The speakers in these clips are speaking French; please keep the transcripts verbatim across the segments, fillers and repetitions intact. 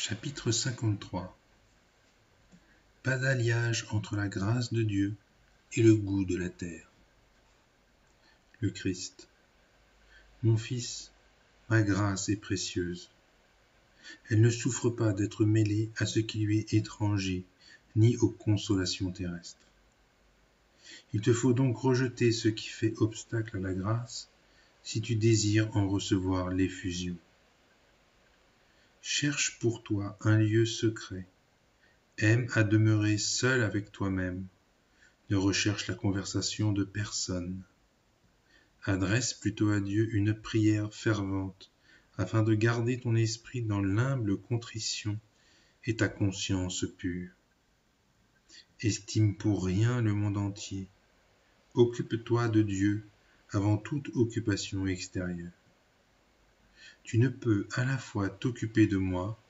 Chapitre cinquante-trois. Pas d'alliage entre la grâce de Dieu et le goût de la terre. Le Christ. Mon fils, ma grâce est précieuse. Elle ne souffre pas d'être mêlée à ce qui lui est étranger, ni aux consolations terrestres. Il te faut donc rejeter ce qui fait obstacle à la grâce, si tu désires en recevoir l'effusion. Cherche pour toi un lieu secret. Aime à demeurer seul avec toi-même. Ne recherche la conversation de personne. Adresse plutôt à Dieu une prière fervente, afin de garder ton esprit dans l'humble contrition et ta conscience pure. Estime pour rien le monde entier. Occupe-toi de Dieu avant toute occupation extérieure. Tu ne peux à la fois t'occuper de moi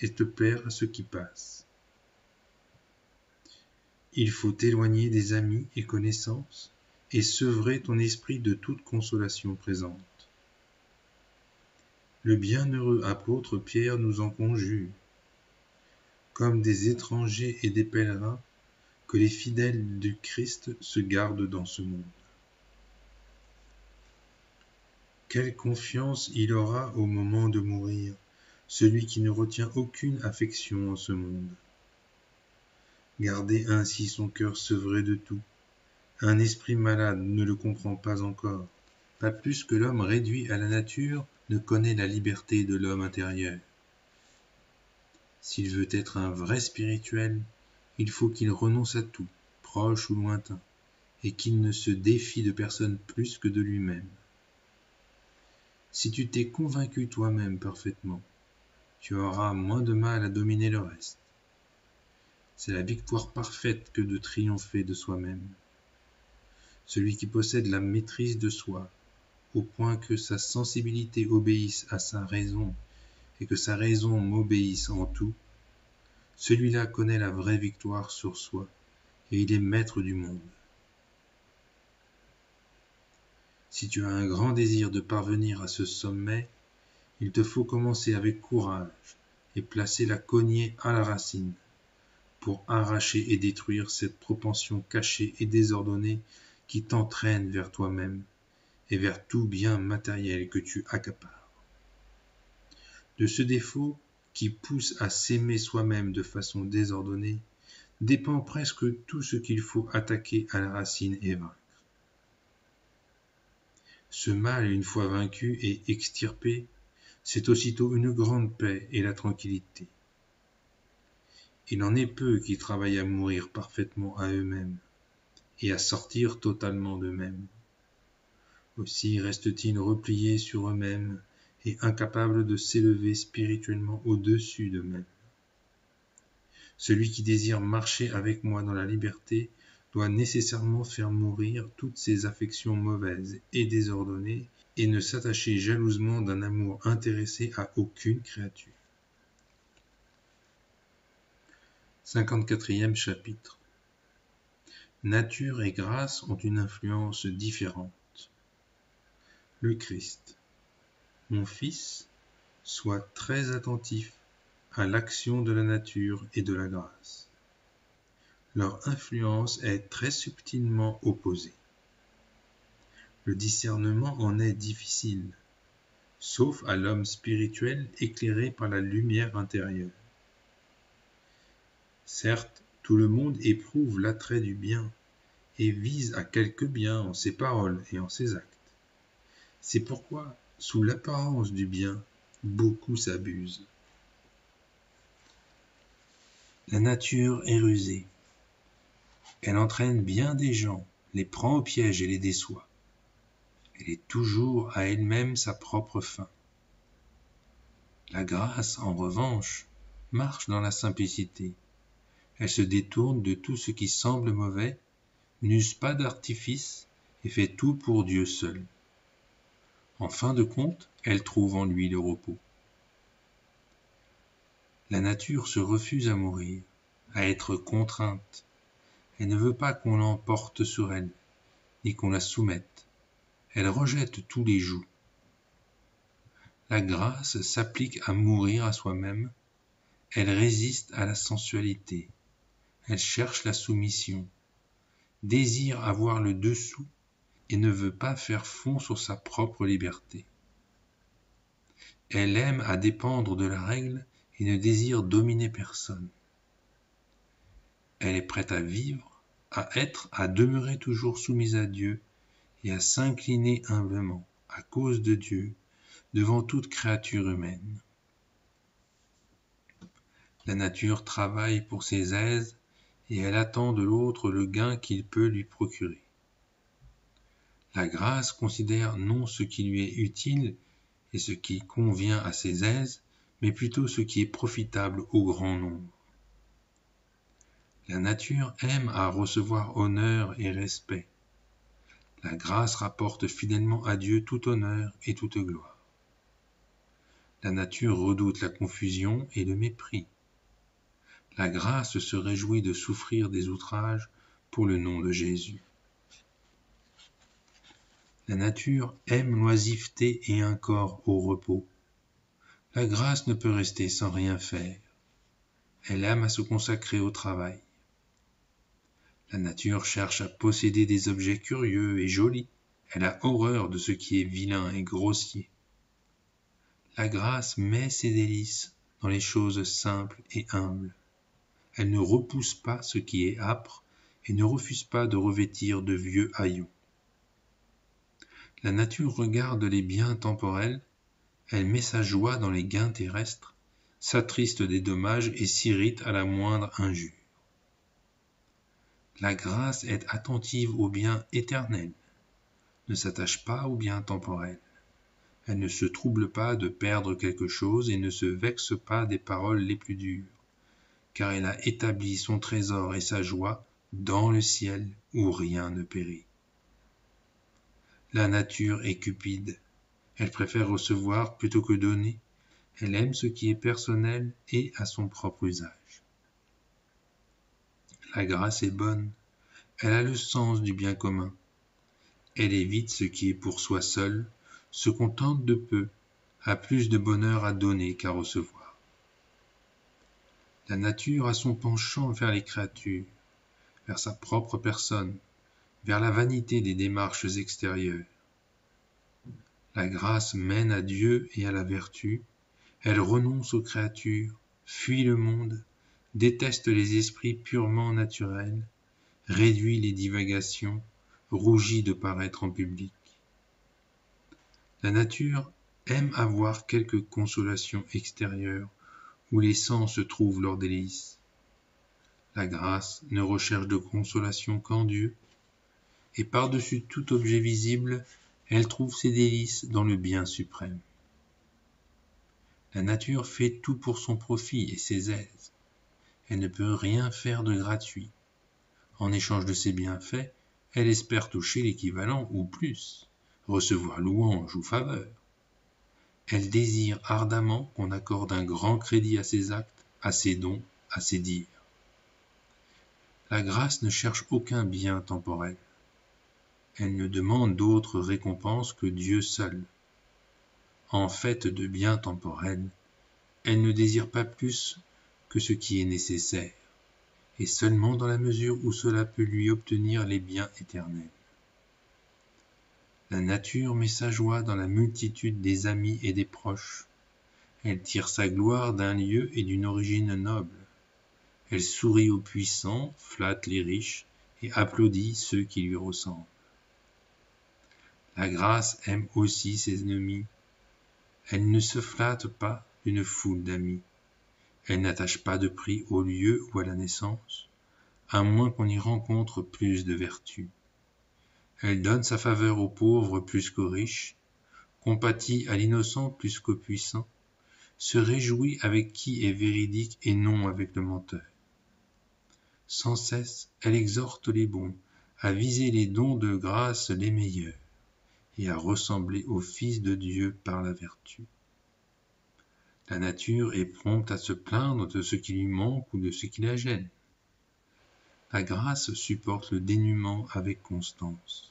et te plaire à ce qui passe. Il faut t'éloigner des amis et connaissances et sevrer ton esprit de toute consolation présente. Le bienheureux apôtre Pierre nous en conjure. Comme des étrangers et des pèlerins, que les fidèles du Christ se gardent dans ce monde. Quelle confiance il aura au moment de mourir, celui qui ne retient aucune affection en ce monde. Gardez ainsi son cœur sevré de tout. Un esprit malade ne le comprend pas encore, pas plus que l'homme réduit à la nature ne connaît la liberté de l'homme intérieur. S'il veut être un vrai spirituel, il faut qu'il renonce à tout, proche ou lointain, et qu'il ne se défie de personne plus que de lui-même. Si tu t'es convaincu toi-même parfaitement, tu auras moins de mal à dominer le reste. C'est la victoire parfaite que de triompher de soi-même. Celui qui possède la maîtrise de soi, au point que sa sensibilité obéisse à sa raison et que sa raison m'obéisse en tout, celui-là connaît la vraie victoire sur soi et il est maître du monde. Si tu as un grand désir de parvenir à ce sommet, il te faut commencer avec courage et placer la cognée à la racine pour arracher et détruire cette propension cachée et désordonnée qui t'entraîne vers toi-même et vers tout bien matériel que tu accapares. De ce défaut qui pousse à s'aimer soi-même de façon désordonnée, dépend presque tout ce qu'il faut attaquer à la racine et vaincre. Ce mal, une fois vaincu et extirpé, c'est aussitôt une grande paix et la tranquillité. Il en est peu qui travaillent à mourir parfaitement à eux-mêmes et à sortir totalement d'eux-mêmes. Aussi restent-ils repliés sur eux-mêmes et incapables de s'élever spirituellement au-dessus d'eux-mêmes. Celui qui désire marcher avec moi dans la liberté doit nécessairement faire mourir toutes ses affections mauvaises et désordonnées et ne s'attacher jalousement d'un amour intéressé à aucune créature. cinquante-quatrième chapitre. Nature et grâce ont une influence différente. Le Christ. Mon fils, sois très attentif à l'action de la nature et de la grâce. Leur influence est très subtilement opposée. Le discernement en est difficile, sauf à l'homme spirituel éclairé par la lumière intérieure. Certes, tout le monde éprouve l'attrait du bien et vise à quelque bien en ses paroles et en ses actes. C'est pourquoi, sous l'apparence du bien, beaucoup s'abusent. La nature est rusée. Elle entraîne bien des gens, les prend au piège et les déçoit. Elle est toujours à elle-même sa propre fin. La grâce, en revanche, marche dans la simplicité. Elle se détourne de tout ce qui semble mauvais, n'use pas d'artifice et fait tout pour Dieu seul. En fin de compte, elle trouve en lui le repos. La nature se refuse à mourir, à être contrainte. Elle ne veut pas qu'on l'emporte sur elle, ni qu'on la soumette. Elle rejette tous les jougs. La grâce s'applique à mourir à soi-même Elle résiste à la sensualité. Elle cherche la soumission, désire avoir le dessous et ne veut pas faire fond sur sa propre liberté. Elle aime à dépendre de la règle et ne désire dominer personne. Elle est prête à vivre, à être, à demeurer toujours soumise à Dieu et à s'incliner humblement, à cause de Dieu, devant toute créature humaine. La nature travaille pour ses aises et elle attend de l'autre le gain qu'il peut lui procurer. La grâce considère non ce qui lui est utile et ce qui convient à ses aises, mais plutôt ce qui est profitable au grand nombre. La nature aime à recevoir honneur et respect. La grâce rapporte fidèlement à Dieu tout honneur et toute gloire. La nature redoute la confusion et le mépris. La grâce se réjouit de souffrir des outrages pour le nom de Jésus. La nature aime l'oisiveté et un corps au repos. La grâce ne peut rester sans rien faire. Elle aime à se consacrer au travail. La nature cherche à posséder des objets curieux et jolis. Elle a horreur de ce qui est vilain et grossier. La grâce met ses délices dans les choses simples et humbles. Elle ne repousse pas ce qui est âpre et ne refuse pas de revêtir de vieux haillons. La nature regarde les biens temporels, elle met sa joie dans les gains terrestres, s'attriste des dommages et s'irrite à la moindre injure. La grâce est attentive aux biens éternels, ne s'attache pas aux biens temporels. Elle ne se trouble pas de perdre quelque chose et ne se vexe pas des paroles les plus dures, car elle a établi son trésor et sa joie dans le ciel où rien ne périt. La nature est cupide, elle préfère recevoir plutôt que donner, elle aime ce qui est personnel et à son propre usage. La grâce est bonne, elle a le sens du bien commun, elle évite ce qui est pour soi seul, se contente de peu, a plus de bonheur à donner qu'à recevoir. La nature a son penchant vers les créatures, vers sa propre personne, vers la vanité des démarches extérieures. La grâce mène à Dieu et à la vertu, elle renonce aux créatures, fuit le monde, déteste les esprits purement naturels, réduit les divagations, rougit de paraître en public. La nature aime avoir quelques consolations extérieures, où les sens se trouvent leurs délices. La grâce ne recherche de consolation qu'en Dieu, et par-dessus tout objet visible, elle trouve ses délices dans le bien suprême. La nature fait tout pour son profit et ses aises. Elle ne peut rien faire de gratuit. En échange de ses bienfaits, elle espère toucher l'équivalent ou plus, recevoir louange ou faveur. Elle désire ardemment qu'on accorde un grand crédit à ses actes, à ses dons, à ses dires. La grâce ne cherche aucun bien temporel. Elle ne demande d'autre récompense que Dieu seul. En fait de bien temporel, elle ne désire pas plus que ce qui est nécessaire, et seulement dans la mesure où cela peut lui obtenir les biens éternels. La nature met sa joie dans la multitude des amis et des proches. Elle tire sa gloire d'un lieu et d'une origine noble. Elle sourit aux puissants, flatte les riches et applaudit ceux qui lui ressemblent. La grâce aime aussi ses ennemis. Elle ne se flatte pas d'une foule d'amis. Elle n'attache pas de prix au lieu ou à la naissance, à moins qu'on y rencontre plus de vertus. Elle donne sa faveur aux pauvres plus qu'aux riches, compatit à l'innocent plus qu'aux puissants, se réjouit avec qui est véridique et non avec le menteur. Sans cesse, elle exhorte les bons à viser les dons de grâce les meilleurs et à ressembler au Fils de Dieu par la vertu. La nature est prompte à se plaindre de ce qui lui manque ou de ce qui la gêne. La grâce supporte le dénuement avec constance.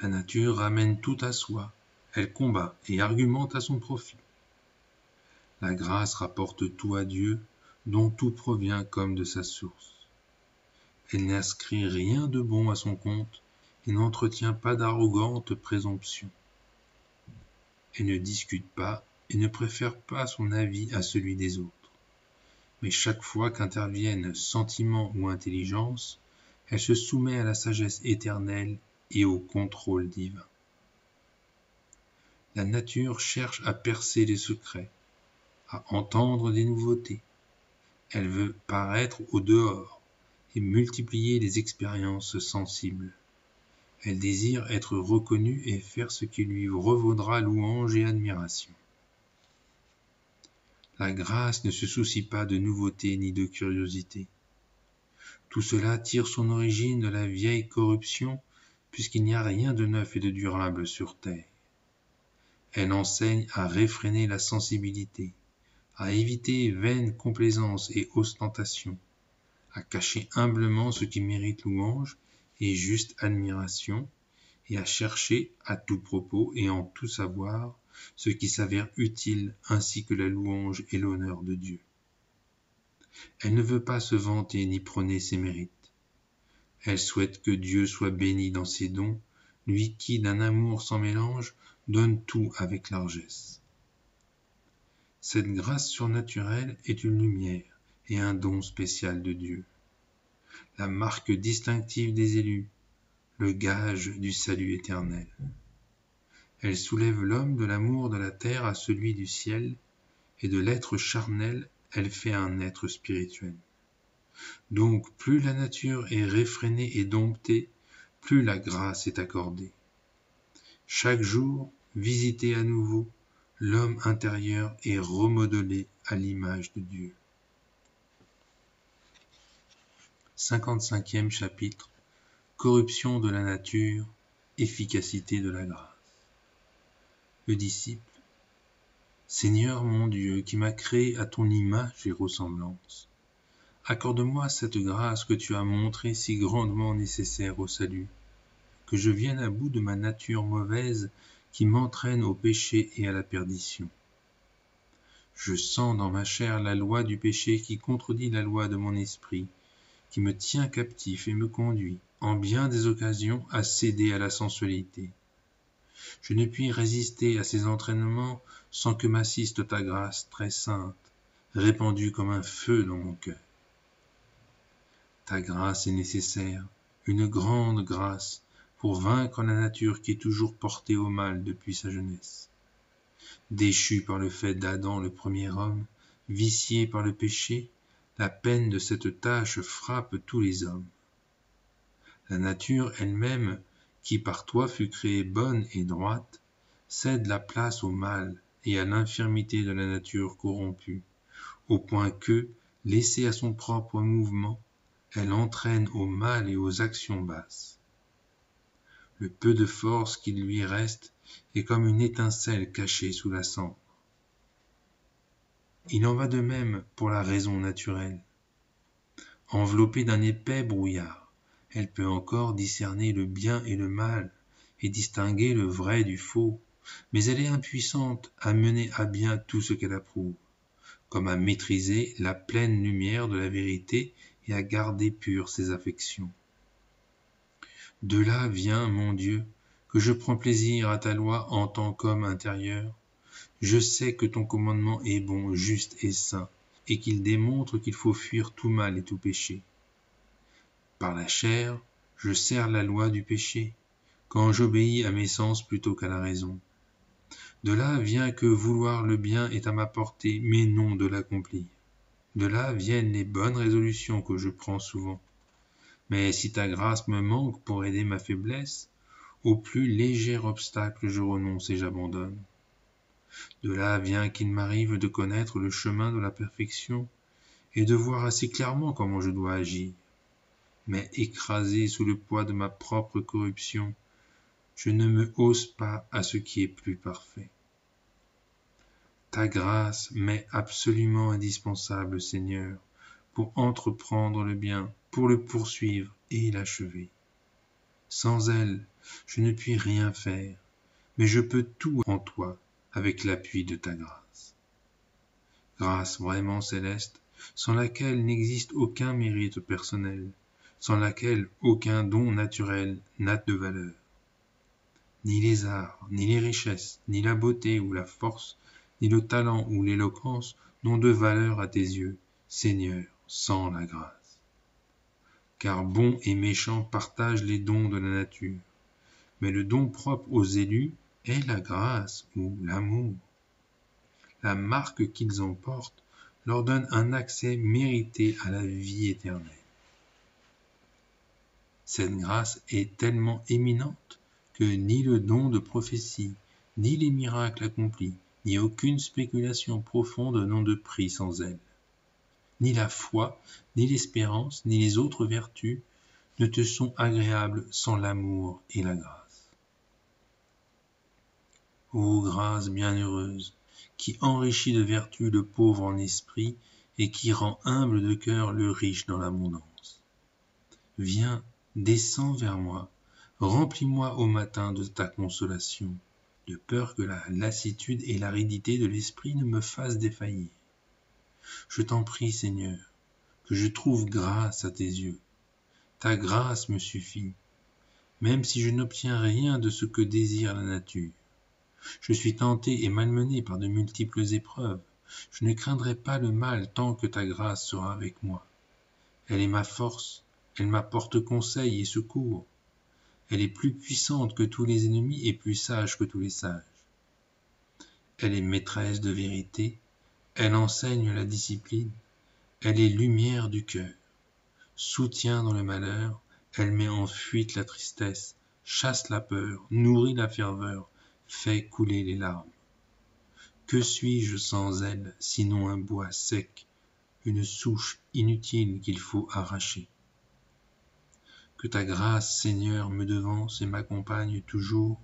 La nature ramène tout à soi, elle combat et argumente à son profit. La grâce rapporte tout à Dieu, dont tout provient comme de sa source. Elle n'inscrit rien de bon à son compte et n'entretient pas d'arrogante présomption. Elle ne discute pas et ne préfère pas son avis à celui des autres. Mais chaque fois qu'interviennent sentiment ou intelligence, elle se soumet à la sagesse éternelle et au contrôle divin. La nature cherche à percer les secrets, à entendre des nouveautés. Elle veut paraître au dehors et multiplier les expériences sensibles. Elle désire être reconnue et faire ce qui lui revaudra louange et admiration. La grâce ne se soucie pas de nouveauté ni de curiosité. Tout cela tire son origine de la vieille corruption, puisqu'il n'y a rien de neuf et de durable sur terre. Elle enseigne à réfréner la sensibilité, à éviter vaines complaisances et ostentations, à cacher humblement ce qui mérite louange et juste admiration, et à chercher à tout propos et en tout savoir ce qui s'avère utile ainsi que la louange et l'honneur de Dieu. Elle ne veut pas se vanter ni prôner ses mérites. Elle souhaite que Dieu soit béni dans ses dons, lui qui, d'un amour sans mélange, donne tout avec largesse. Cette grâce surnaturelle est une lumière et un don spécial de Dieu, la marque distinctive des élus, le gage du salut éternel. Elle soulève l'homme de l'amour de la terre à celui du ciel, et de l'être charnel, elle fait un être spirituel. Donc, plus la nature est réfrénée et domptée, plus la grâce est accordée. Chaque jour, visité à nouveau, l'homme intérieur est remodelé à l'image de Dieu. cinquante-cinquième chapitre. Corruption de la nature, efficacité de la grâce. Le disciple. Seigneur mon Dieu, qui m'as créé à ton image et ressemblance, accorde-moi cette grâce que tu as montrée si grandement nécessaire au salut, que je vienne à bout de ma nature mauvaise qui m'entraîne au péché et à la perdition. Je sens dans ma chair la loi du péché qui contredit la loi de mon esprit, qui me tient captif et me conduit, en bien des occasions, à céder à la sensualité. Je ne puis résister à ces entraînements sans que m'assiste ta grâce très sainte, répandue comme un feu dans mon cœur. Ta grâce est nécessaire, une grande grâce, pour vaincre la nature qui est toujours portée au mal depuis sa jeunesse. Déchue par le fait d'Adam le premier homme, viciée par le péché, la peine de cette tâche frappe tous les hommes. La nature elle-même, qui par toi fut créée bonne et droite, cède la place au mal et à l'infirmité de la nature corrompue, au point que, laissée à son propre mouvement, elle entraîne au mal et aux actions basses. Le peu de force qui lui reste est comme une étincelle cachée sous la cendre. Il en va de même pour la raison naturelle. Enveloppée d'un épais brouillard, elle peut encore discerner le bien et le mal, et distinguer le vrai du faux, mais elle est impuissante à mener à bien tout ce qu'elle approuve, comme à maîtriser la pleine lumière de la vérité et à garder pures ses affections. De là vient, mon Dieu, que je prends plaisir à ta loi en tant qu'homme intérieur. Je sais que ton commandement est bon, juste et saint, et qu'il démontre qu'il faut fuir tout mal et tout péché. Par la chair, je sers la loi du péché, quand j'obéis à mes sens plutôt qu'à la raison. De là vient que vouloir le bien est à ma portée, mais non de l'accomplir. De là viennent les bonnes résolutions que je prends souvent. Mais si ta grâce me manque pour aider ma faiblesse, au plus léger obstacle je renonce et j'abandonne. De là vient qu'il m'arrive de connaître le chemin de la perfection et de voir assez clairement comment je dois agir. Mais écrasé sous le poids de ma propre corruption, je ne me hausse pas à ce qui est plus parfait. Ta grâce m'est absolument indispensable, Seigneur, pour entreprendre le bien, pour le poursuivre et l'achever. Sans elle, je ne puis rien faire, mais je peux tout en toi avec l'appui de ta grâce. grâce vraiment céleste, sans laquelle n'existe aucun mérite personnel, sans laquelle aucun don naturel n'a de valeur. Ni les arts, ni les richesses, ni la beauté ou la force, ni le talent ou l'éloquence n'ont de valeur à tes yeux, Seigneur, sans la grâce. Car bons et méchants partagent les dons de la nature, mais le don propre aux élus est la grâce ou l'amour. La marque qu'ils emportent leur donne un accès mérité à la vie éternelle. Cette grâce est tellement éminente que ni le don de prophétie, ni les miracles accomplis, ni aucune spéculation profonde n'ont de prix sans elle. Ni la foi, ni l'espérance, ni les autres vertus ne te sont agréables sans l'amour et la grâce. Ô grâce bienheureuse, qui enrichit de vertu le pauvre en esprit et qui rend humble de cœur le riche dans l'abondance. Viens, descends vers moi, remplis-moi au matin de ta consolation, de peur que la lassitude et l'aridité de l'esprit ne me fassent défaillir. Je t'en prie, Seigneur, que je trouve grâce à tes yeux. Ta grâce me suffit, même si je n'obtiens rien de ce que désire la nature. Je suis tenté et malmené par de multiples épreuves. Je ne craindrai pas le mal tant que ta grâce sera avec moi. Elle est ma force, elle m'apporte conseil et secours. Elle est plus puissante que tous les ennemis et plus sage que tous les sages. Elle est maîtresse de vérité, elle enseigne la discipline, elle est lumière du cœur. Soutien dans le malheur, elle met en fuite la tristesse, chasse la peur, nourrit la ferveur, fait couler les larmes. Que suis-je sans elle, sinon un bois sec, une souche inutile qu'il faut arracher? Que ta grâce, Seigneur, me devance et m'accompagne toujours,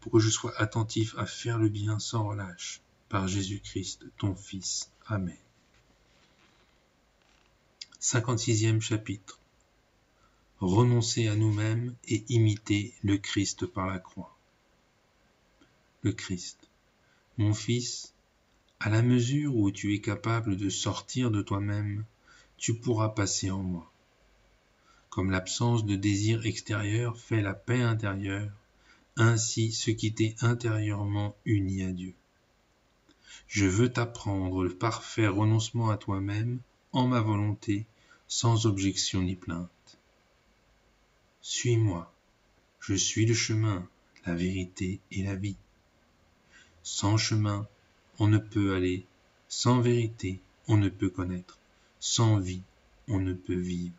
pour que je sois attentif à faire le bien sans relâche, par Jésus-Christ, ton Fils. Amen. cinquante-sixième chapitre. Renoncer à nous-mêmes et imiter le Christ par la croix. Le Christ. Mon fils, à la mesure où tu es capable de sortir de toi-même, tu pourras passer en moi. Comme l'absence de désir extérieur fait la paix intérieure, ainsi ce qui t'est intérieurement uni à Dieu. Je veux t'apprendre le parfait renoncement à toi-même, en ma volonté, sans objection ni plainte. Suis-moi, je suis le chemin, la vérité et la vie. Sans chemin, on ne peut aller. Sans vérité, on ne peut connaître. Sans vie, on ne peut vivre.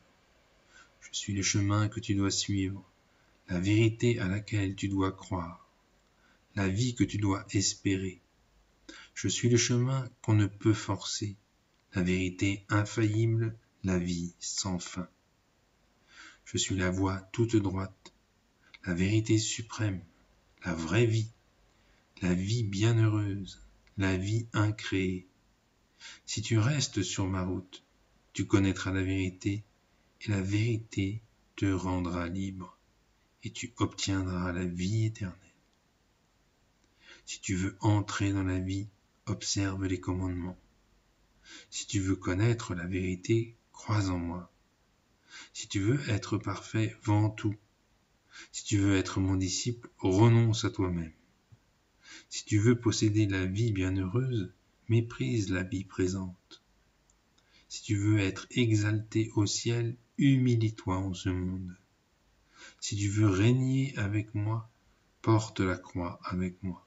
Je suis le chemin que tu dois suivre, la vérité à laquelle tu dois croire, la vie que tu dois espérer. Je suis le chemin qu'on ne peut forcer, la vérité infaillible, la vie sans fin. Je suis la voie toute droite, la vérité suprême, la vraie vie. La vie bienheureuse, la vie incréée. Si tu restes sur ma route, tu connaîtras la vérité, et la vérité te rendra libre, et tu obtiendras la vie éternelle. Si tu veux entrer dans la vie, observe les commandements. Si tu veux connaître la vérité, crois en moi. Si tu veux être parfait, vends tout. Si tu veux être mon disciple, renonce à toi-même. Si tu veux posséder la vie bienheureuse, méprise la vie présente. Si tu veux être exalté au ciel, humilie-toi en ce monde. Si tu veux régner avec moi, porte la croix avec moi.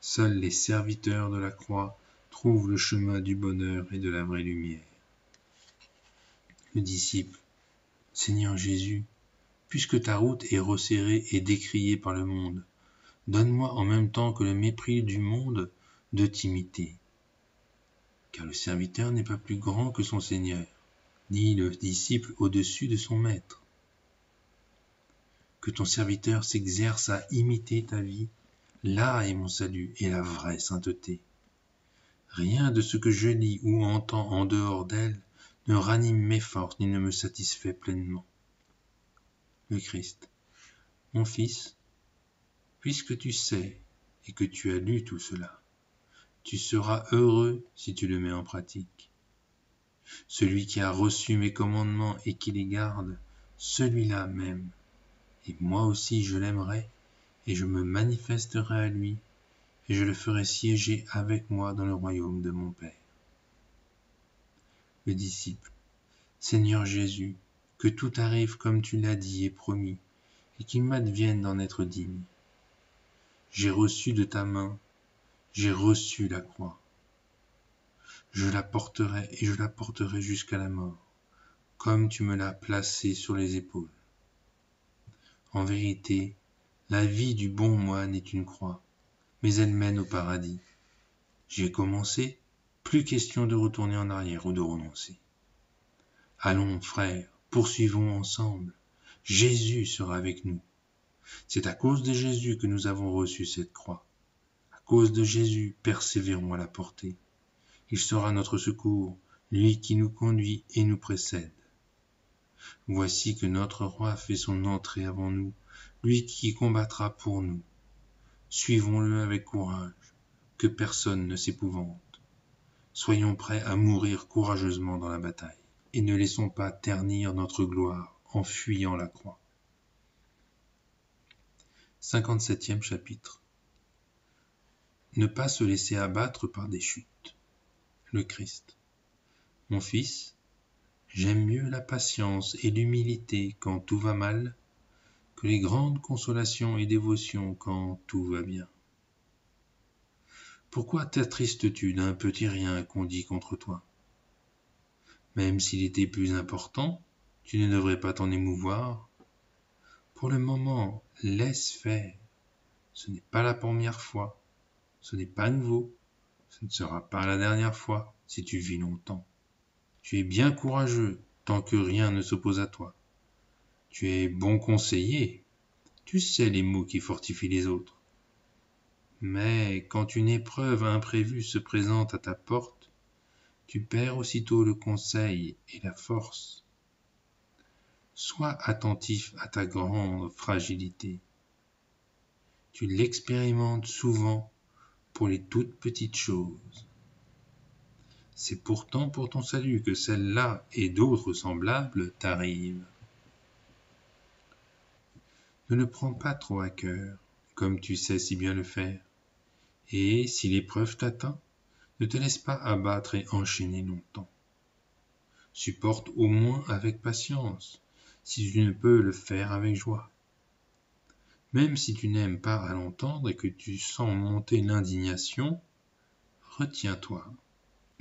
Seuls les serviteurs de la croix trouvent le chemin du bonheur et de la vraie lumière. Le disciple, Seigneur Jésus, puisque ta route est resserrée et décriée par le monde, donne-moi en même temps que le mépris du monde de t'imiter. Car le serviteur n'est pas plus grand que son Seigneur, ni le disciple au-dessus de son maître. Que ton serviteur s'exerce à imiter ta vie, là est mon salut et la vraie sainteté. Rien de ce que je lis ou entends en dehors d'elle ne ranime mes forces ni ne me satisfait pleinement. Le Christ, mon Fils, puisque tu sais et que tu as lu tout cela, Tu seras heureux si tu le mets en pratique. Celui qui a reçu mes commandements et qui les garde, celui-là m'aime. Et moi aussi je l'aimerai, et je me manifesterai à lui, et je le ferai siéger avec moi dans le royaume de mon Père. Le disciple. Seigneur Jésus, que tout arrive comme tu l'as dit et promis, et qu'il m'advienne d'en être digne. J'ai reçu de ta main, j'ai reçu la croix. Je la porterai et je la porterai jusqu'à la mort, comme tu me l'as placée sur les épaules. En vérité, la vie du bon moine est une croix, mais elle mène au paradis. J'ai commencé, plus question de retourner en arrière ou de renoncer. Allons, frères, poursuivons ensemble. Jésus sera avec nous. C'est à cause de Jésus que nous avons reçu cette croix. À cause de Jésus, persévérons à la porter. Il sera notre secours, lui qui nous conduit et nous précède. Voici que notre roi fait son entrée avant nous, lui qui combattra pour nous. Suivons-le avec courage, que personne ne s'épouvante. Soyons prêts à mourir courageusement dans la bataille, et ne laissons pas ternir notre gloire en fuyant la croix. cinquante-septième chapitre. Ne pas se laisser abattre par des chutes. Le Christ. Mon fils, j'aime mieux la patience et l'humilité quand tout va mal, que les grandes consolations et dévotions quand tout va bien. Pourquoi t'attristes-tu d'un petit rien qu'on dit contre toi? Même s'il était plus important, tu ne devrais pas t'en émouvoir. Pour le moment, laisse faire. Ce n'est pas la première fois, ce n'est pas nouveau. Ce ne sera pas la dernière fois si tu vis longtemps. Tu es bien courageux tant que rien ne s'oppose à toi. Tu es bon conseiller. Tu sais les mots qui fortifient les autres. Mais quand une épreuve imprévue se présente à ta porte, tu perds aussitôt le conseil et la force. Sois attentif à ta grande fragilité. Tu l'expérimentes souvent pour les toutes petites choses. C'est pourtant pour ton salut que celle-là et d'autres semblables t'arrivent. Ne le prends pas trop à cœur, comme tu sais si bien le faire, et, si l'épreuve t'atteint, ne te laisse pas abattre et enchaîner longtemps. Supporte au moins avec patience, si tu ne peux le faire avec joie. Même si tu n'aimes pas à l'entendre et que tu sens monter l'indignation, retiens-toi.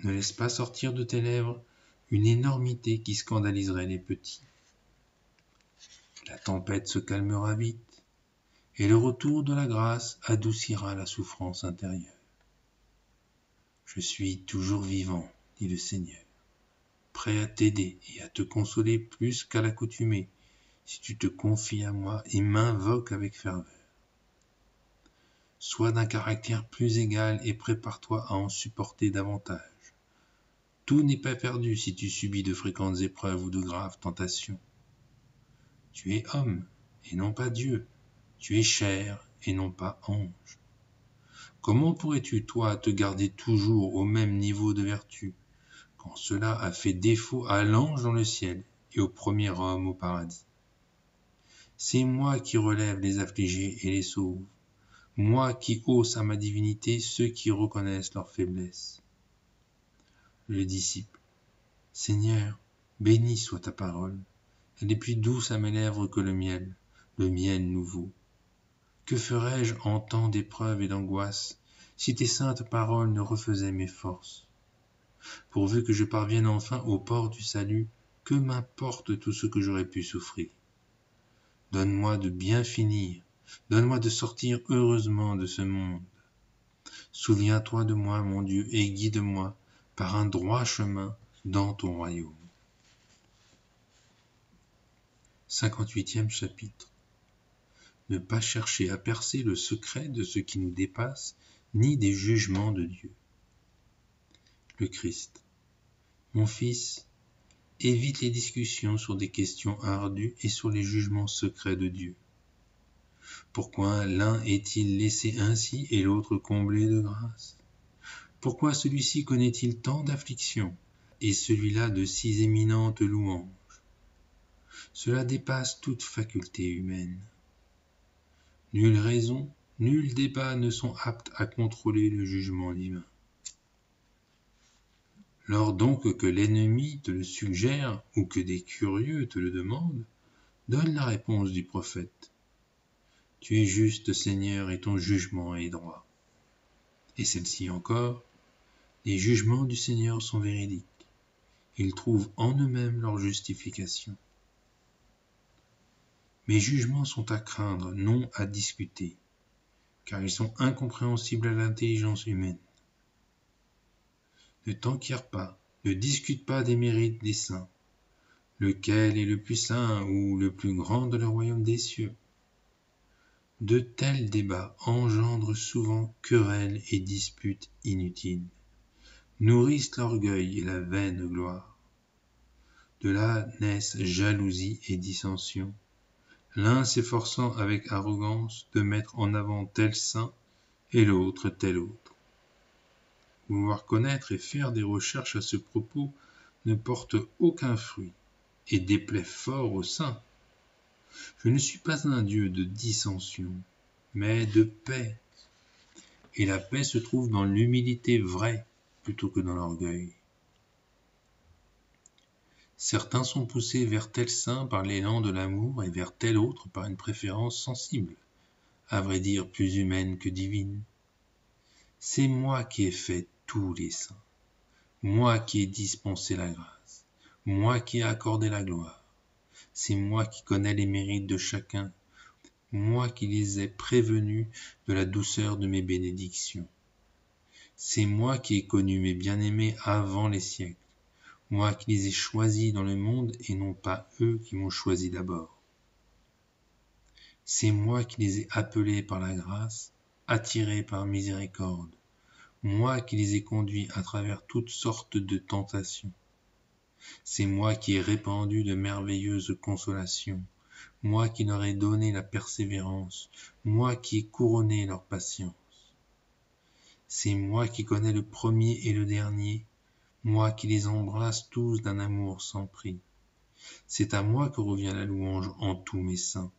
Ne laisse pas sortir de tes lèvres une énormité qui scandaliserait les petits. La tempête se calmera vite, et le retour de la grâce adoucira la souffrance intérieure. Je suis toujours vivant, dit le Seigneur, prêt à t'aider et à te consoler plus qu'à l'accoutumée, si tu te confies à moi et m'invoques avec ferveur. Sois d'un caractère plus égal et prépare-toi à en supporter davantage. Tout n'est pas perdu si tu subis de fréquentes épreuves ou de graves tentations. Tu es homme et non pas Dieu. Tu es chair et non pas ange. Comment pourrais-tu, toi, te garder toujours au même niveau de vertu, quand cela a fait défaut à l'ange dans le ciel et au premier homme au paradis? C'est moi qui relève les affligés et les sauve, moi qui hausse à ma divinité ceux qui reconnaissent leur faiblesse. Le disciple. Seigneur, bénie soit ta parole, elle est plus douce à mes lèvres que le miel, le miel nouveau. Que ferais-je en temps d'épreuve et d'angoisse, si tes saintes paroles ne refaisaient mes forces? Pourvu que je parvienne enfin au port du salut, que m'importe tout ce que j'aurais pu souffrir? Donne-moi de bien finir, donne-moi de sortir heureusement de ce monde. Souviens-toi de moi, mon Dieu, et guide-moi par un droit chemin dans ton royaume. cinquante-huitième chapitre. Ne pas chercher à percer le secret de ce qui nous dépasse, ni des jugements de Dieu. Le Christ. Mon fils, évite les discussions sur des questions ardues et sur les jugements secrets de Dieu. Pourquoi l'un est-il laissé ainsi et l'autre comblé de grâce? Pourquoi celui-ci connaît-il tant d'afflictions, et celui-là de si éminentes louanges? Cela dépasse toute faculté humaine. Nulle raison, nul débat ne sont aptes à contrôler le jugement divin. Lors donc que l'ennemi te le suggère ou que des curieux te le demandent, donne la réponse du prophète. Tu es juste, Seigneur, et ton jugement est droit. Et celle-ci encore, les jugements du Seigneur sont véridiques. Ils trouvent en eux-mêmes leur justification. Mes jugements sont à craindre, non à discuter, car ils sont incompréhensibles à l'intelligence humaine. Ne t'enquière pas, ne discute pas des mérites des saints, lequel est le plus saint ou le plus grand de le royaume des cieux. De tels débats engendrent souvent querelles et disputes inutiles, nourrissent l'orgueil et la vaine gloire. De là naissent jalousie et dissension, l'un s'efforçant avec arrogance de mettre en avant tel saint et l'autre tel autre. Vouloir connaître et faire des recherches à ce propos ne porte aucun fruit et déplaît fort aux saints. Je ne suis pas un Dieu de dissension, mais de paix. Et la paix se trouve dans l'humilité vraie plutôt que dans l'orgueil. Certains sont poussés vers tel saint par l'élan de l'amour et vers tel autre par une préférence sensible, à vrai dire plus humaine que divine. C'est moi qui ai fait tous les saints, moi qui ai dispensé la grâce, moi qui ai accordé la gloire. C'est moi qui connais les mérites de chacun, moi qui les ai prévenus de la douceur de mes bénédictions. C'est moi qui ai connu mes bien-aimés avant les siècles, moi qui les ai choisis dans le monde et non pas eux qui m'ont choisi d'abord. C'est moi qui les ai appelés par la grâce, attirés par miséricorde, moi qui les ai conduits à travers toutes sortes de tentations. C'est moi qui ai répandu de merveilleuses consolations, moi qui leur ai donné la persévérance, moi qui ai couronné leur patience. C'est moi qui connais le premier et le dernier, moi qui les embrasse tous d'un amour sans prix. C'est à moi que revient la louange en tous mes saints,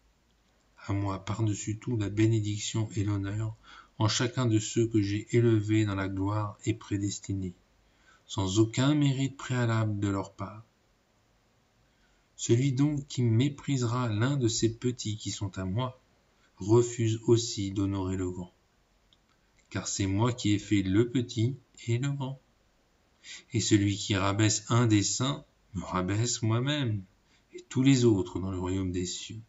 à moi par-dessus tout la bénédiction et l'honneur en chacun de ceux que j'ai élevés dans la gloire et prédestinés, sans aucun mérite préalable de leur part. Celui donc qui méprisera l'un de ces petits qui sont à moi, refuse aussi d'honorer le grand. Car c'est moi qui ai fait le petit et le grand. Et celui qui rabaisse un des saints, me rabaisse moi-même, et tous les autres dans le royaume des cieux.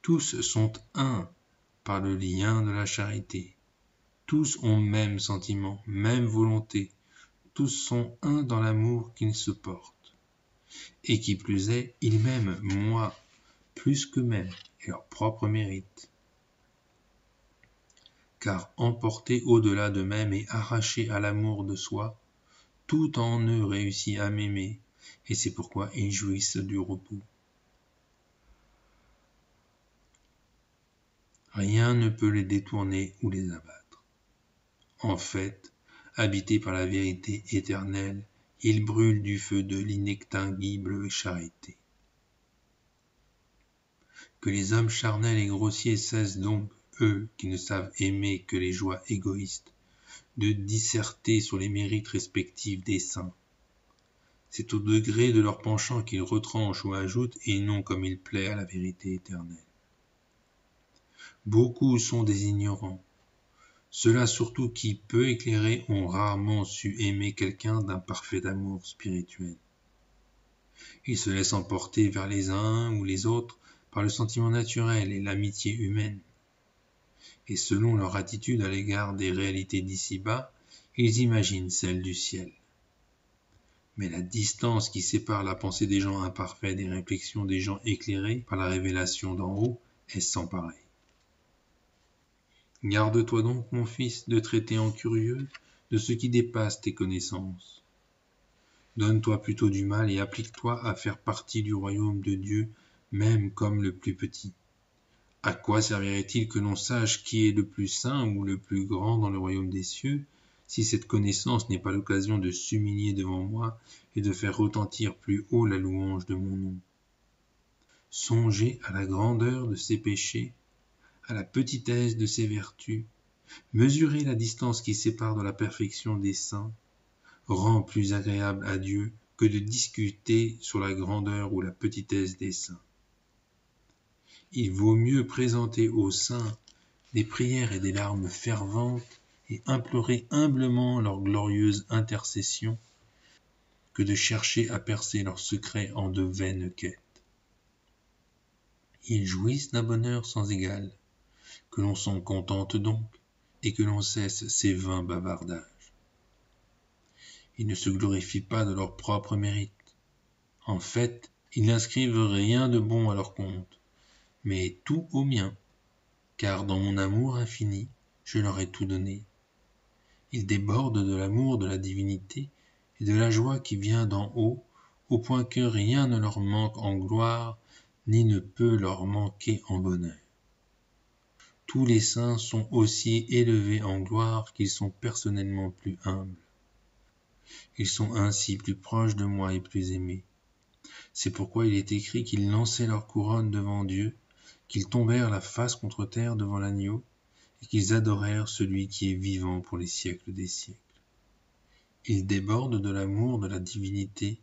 Tous sont un par le lien de la charité. Tous ont même sentiment, même volonté. Tous sont un dans l'amour qu'ils se portent, et qui plus est, ils m'aiment, moi, plus qu'eux-mêmes, et leur propre mérite. Car emportés au-delà d'eux-mêmes et arrachés à l'amour de soi, tout en eux réussit à m'aimer, et c'est pourquoi ils jouissent du repos. Rien ne peut les détourner ou les abattre. En fait, habités par la vérité éternelle, ils brûlent du feu de l'inextinguible charité. Que les hommes charnels et grossiers cessent donc, eux qui ne savent aimer que les joies égoïstes, de disserter sur les mérites respectifs des saints. C'est au degré de leur penchant qu'ils retranchent ou ajoutent, et non comme il plaît à la vérité éternelle. Beaucoup sont des ignorants. Ceux-là surtout qui, peu éclairés, ont rarement su aimer quelqu'un d'un parfait amour spirituel. Ils se laissent emporter vers les uns ou les autres par le sentiment naturel et l'amitié humaine. Et selon leur attitude à l'égard des réalités d'ici-bas, ils imaginent celle du ciel. Mais la distance qui sépare la pensée des gens imparfaits des réflexions des gens éclairés par la révélation d'en haut est sans pareille. Garde-toi donc, mon fils, de traiter en curieux de ce qui dépasse tes connaissances. Donne-toi plutôt du mal et applique-toi à faire partie du royaume de Dieu, même comme le plus petit. À quoi servirait-il que l'on sache qui est le plus saint ou le plus grand dans le royaume des cieux, si cette connaissance n'est pas l'occasion de s'humilier devant moi et de faire retentir plus haut la louange de mon nom. Songez à la grandeur de ses péchés, à la petitesse de ses vertus, mesurez la distance qui sépare de la perfection des saints, rend plus agréable à Dieu que de discuter sur la grandeur ou la petitesse des saints. Il vaut mieux présenter aux saints des prières et des larmes ferventes et implorer humblement leur glorieuse intercession que de chercher à percer leurs secrets en de vaines quêtes. Ils jouissent d'un bonheur sans égal, que l'on s'en contente donc et que l'on cesse ces vains bavardages. Ils ne se glorifient pas de leur propre mérite. En fait, ils n'inscrivent rien de bon à leur compte, mais tout au mien, car dans mon amour infini, je leur ai tout donné. Ils débordent de l'amour de la divinité et de la joie qui vient d'en haut, au point que rien ne leur manque en gloire, ni ne peut leur manquer en bonheur. Tous les saints sont aussi élevés en gloire qu'ils sont personnellement plus humbles. Ils sont ainsi plus proches de moi et plus aimés. C'est pourquoi il est écrit qu'ils lançaient leur couronne devant Dieu, qu'ils tombèrent la face contre terre devant l'agneau, et qu'ils adorèrent celui qui est vivant pour les siècles des siècles. Ils débordent de l'amour de la divinité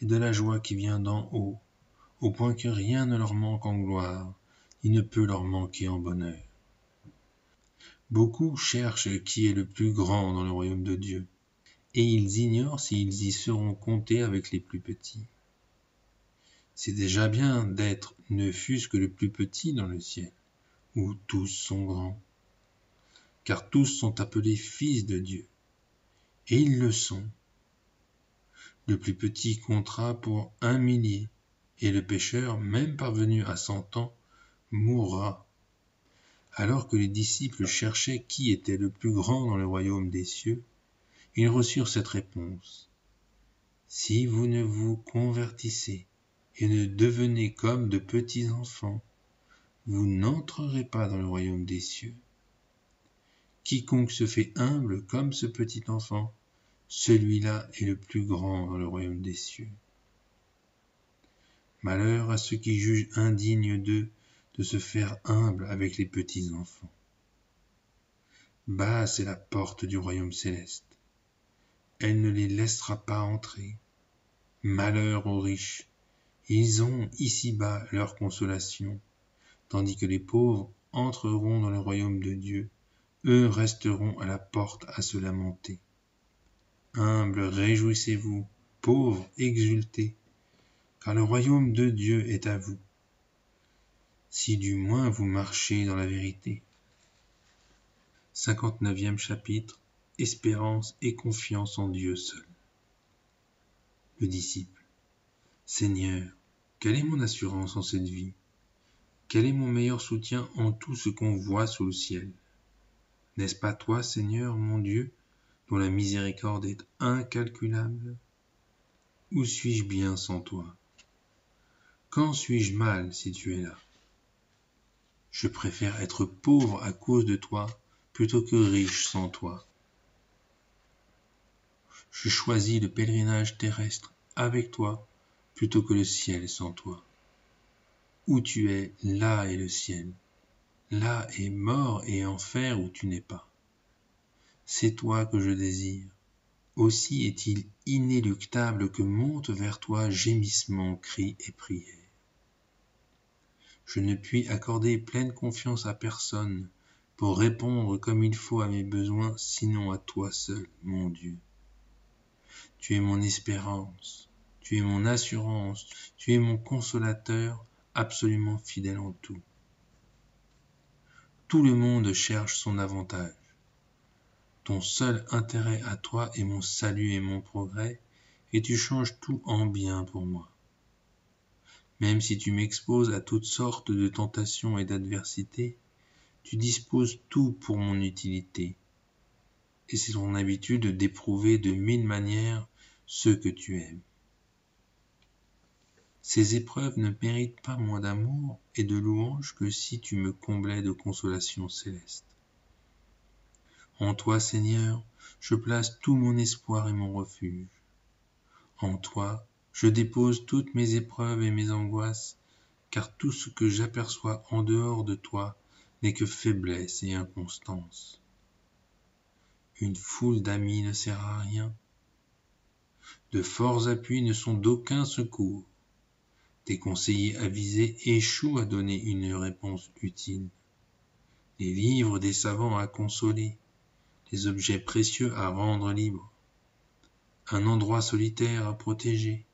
et de la joie qui vient d'en haut, au point que rien ne leur manque en gloire, il ne peut leur manquer en bonheur. Beaucoup cherchent qui est le plus grand dans le royaume de Dieu, et ils ignorent s'ils y seront comptés avec les plus petits. C'est déjà bien d'être ne fût-ce que le plus petit dans le ciel, où tous sont grands, car tous sont appelés fils de Dieu, et ils le sont. Le plus petit comptera pour un millier, et le pécheur, même parvenu à cent ans, mourra. Alors que les disciples cherchaient qui était le plus grand dans le royaume des cieux, ils reçurent cette réponse. « Si vous ne vous convertissez et ne devenez comme de petits enfants, vous n'entrerez pas dans le royaume des cieux. Quiconque se fait humble comme ce petit enfant, celui-là est le plus grand dans le royaume des cieux. » Malheur à ceux qui jugent indigne d'eux de se faire humble avec les petits enfants. Basse est la porte du royaume céleste. Elle ne les laissera pas entrer. Malheur aux riches, ils ont ici-bas leur consolation, tandis que les pauvres entreront dans le royaume de Dieu, eux resteront à la porte à se lamenter. Humbles, réjouissez-vous, pauvres, exultez, car le royaume de Dieu est à vous, si du moins vous marchez dans la vérité. cinquante-neuvième chapitre. Espérance et confiance en Dieu seul. Le disciple. Seigneur, quelle est mon assurance en cette vie? Quel est mon meilleur soutien en tout ce qu'on voit sous le ciel? N'est-ce pas toi, Seigneur, mon Dieu, dont la miséricorde est incalculable? Où suis-je bien sans toi? Quand suis-je mal si tu es là? Je préfère être pauvre à cause de toi plutôt que riche sans toi. Je choisis le pèlerinage terrestre avec toi plutôt que le ciel sans toi. Où tu es, là est le ciel. Là est mort et enfer où tu n'es pas. C'est toi que je désire. Aussi est-il inéluctable que montent vers toi gémissements, cris et prières. Je ne puis accorder pleine confiance à personne pour répondre comme il faut à mes besoins, sinon à toi seul, mon Dieu. Tu es mon espérance, tu es mon assurance, tu es mon consolateur, absolument fidèle en tout. Tout le monde cherche son avantage. Ton seul intérêt à toi est mon salut et mon progrès, et tu changes tout en bien pour moi. Même si tu m'exposes à toutes sortes de tentations et d'adversités, tu disposes tout pour mon utilité, et c'est ton habitude d'éprouver de mille manières ceux que tu aimes. Ces épreuves ne méritent pas moins d'amour et de louange que si tu me comblais de consolations célestes. En toi, Seigneur, je place tout mon espoir et mon refuge. En toi, je dépose toutes mes épreuves et mes angoisses, car tout ce que j'aperçois en dehors de toi n'est que faiblesse et inconstance. Une foule d'amis ne sert à rien. De forts appuis ne sont d'aucun secours. Des conseillers avisés échouent à donner une réponse utile. Les livres des savants à consoler, les objets précieux à rendre libres, un endroit solitaire à protéger.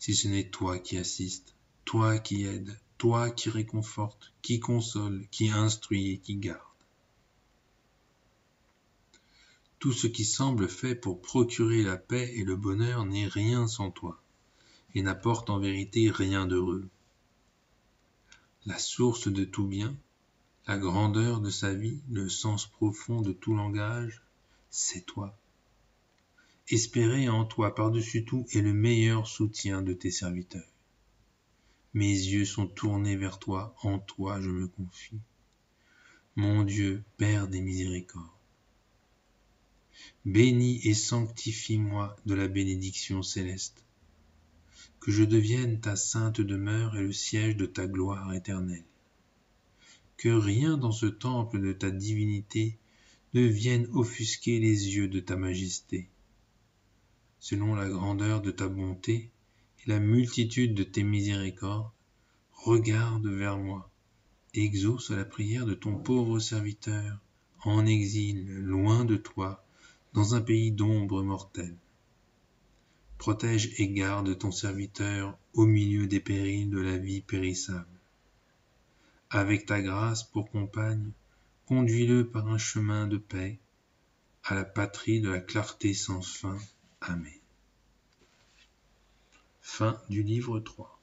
Si ce n'est toi qui assiste, toi qui aides, toi qui réconforte, qui console, qui instruit et qui garde. Tout ce qui semble fait pour procurer la paix et le bonheur n'est rien sans toi, et n'apporte en vérité rien d'heureux. La source de tout bien, la grandeur de sa vie, le sens profond de tout langage, c'est toi. Espérer en toi par-dessus tout est le meilleur soutien de tes serviteurs. Mes yeux sont tournés vers toi, en toi je me confie. Mon Dieu, Père des miséricordes, bénis et sanctifie-moi de la bénédiction céleste, que je devienne ta sainte demeure et le siège de ta gloire éternelle. Que rien dans ce temple de ta divinité ne vienne offusquer les yeux de ta majesté. Selon la grandeur de ta bonté et la multitude de tes miséricordes, regarde vers moi, exauce la prière de ton pauvre serviteur, en exil, loin de toi, dans un pays d'ombre mortelle. Protège et garde ton serviteur au milieu des périls de la vie périssable. Avec ta grâce pour compagne, conduis-le par un chemin de paix, à la patrie de la clarté sans fin. Amen. Fin du livre trois.